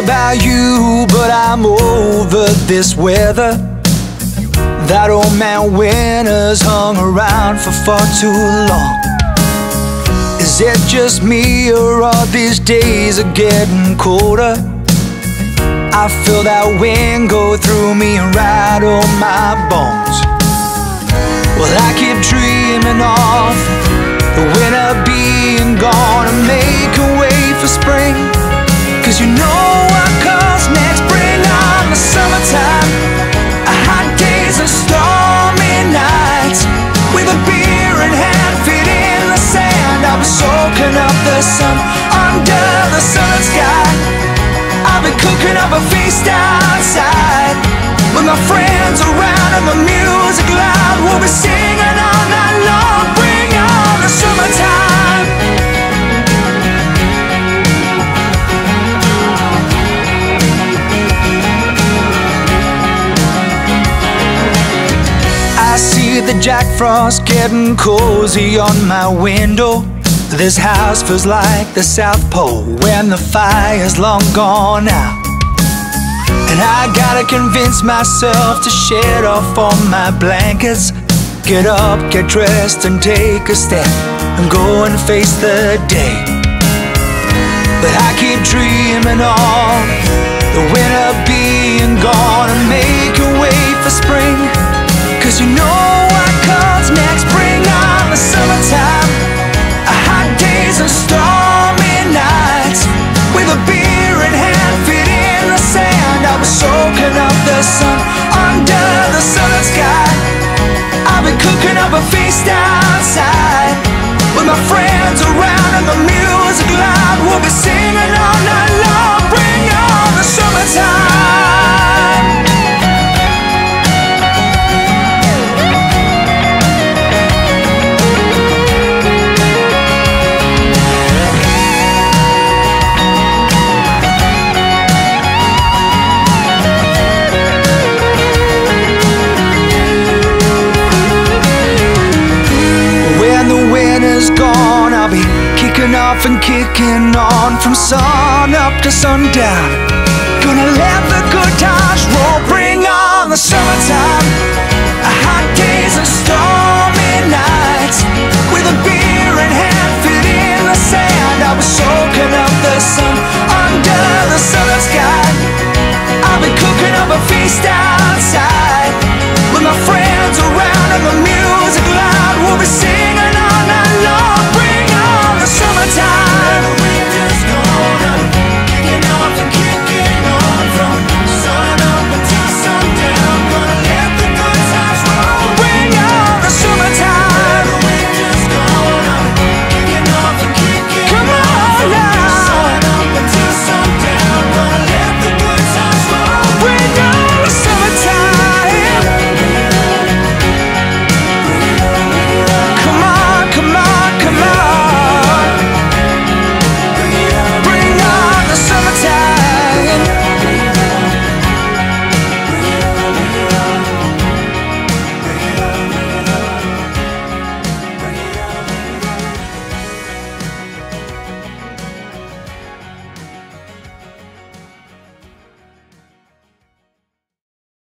know about you, but I'm over this weather. That old man winter's hung around for far too long. Is it just me, or all these days are getting colder? I feel that wind go through me and rattle my bones. Well, I keep dreaming of the winter being gone and making way for spring, 'cause you know what comes next. Bring on the summertime, hot days and stormy nights, with a beer in hand, feet in the sand. I'll be soaking up the sun under the southern sky. I'll be cooking up a feast outside with my friends around and the music loud. We'll be singing all night long. Bring on the summertime. I see the Jack Frost getting cozy on my window. This house feels like the South Pole when the fire's long gone out. And I gotta convince myself to shed off all my blankets. Get up, get dressed, and take a step, and go and face the day. But I keep dreaming on the winter being gone and making way for spring, 'cause you know what comes next. Bring on the summertime, hot days and stormy nights, with a beer in hand, feet in the sand. I'll be soaking up the sun under the southern sky. I'll be cooking up a feast outside with my friends around and the music loud. We'll be singing all night long. Bring on the summertime. Gone, I'll be kicking off and kicking on from sun up to sundown. Gonna let the good times roll. Bring on the summertime, hot days and stormy nights, with a beer in hand, feet in the sand. I'll be soaking up the sun under the sun.